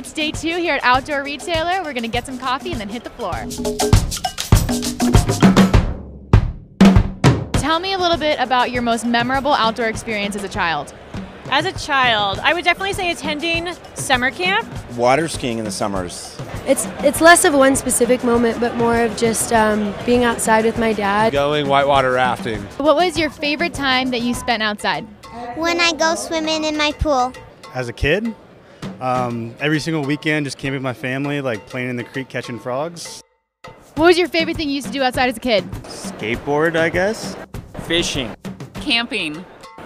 It's day two here at Outdoor Retailer. We're gonna get some coffee and then hit the floor. Tell me a little bit about your most memorable outdoor experience as a child. As a child, I would definitely say attending summer camp. Water skiing in the summers. It's less of one specific moment, but more of just being outside with my dad. Going whitewater rafting. What was your favorite time that you spent outside? When I go swimming in my pool. As a kid, every single weekend just camping with my family, like playing in the creek, catching frogs. What was your favorite thing you used to do outside as a kid? Skateboard, I guess. Fishing. Camping.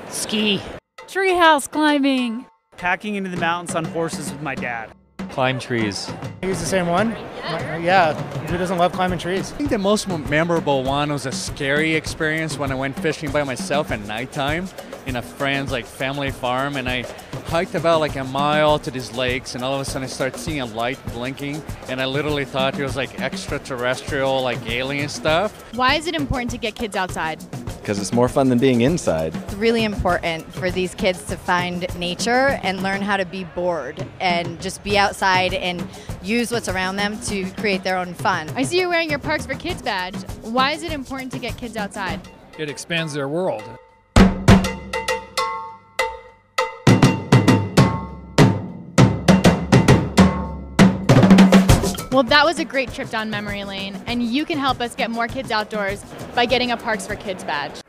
Ski. Treehouse climbing. Packing into the mountains on horses with my dad. Climb trees. He's the same one? Yeah, who doesn't love climbing trees? I think the most memorable one was a scary experience when I went fishing by myself at nighttime in a friend's family farm, and I hiked about a mile to these lakes, and all of a sudden I started seeing a light blinking, and I literally thought it was extraterrestrial, alien stuff. Why is it important to get kids outside? Because it's more fun than being inside. It's really important for these kids to find nature and learn how to be bored and just be outside and use what's around them to create their own fun. I see you're wearing your Parks for Kids badge. Why is it important to get kids outside? It expands their world. Well, that was a great trip down memory lane, and you can help us get more kids outdoors by getting a Parks for Kids badge.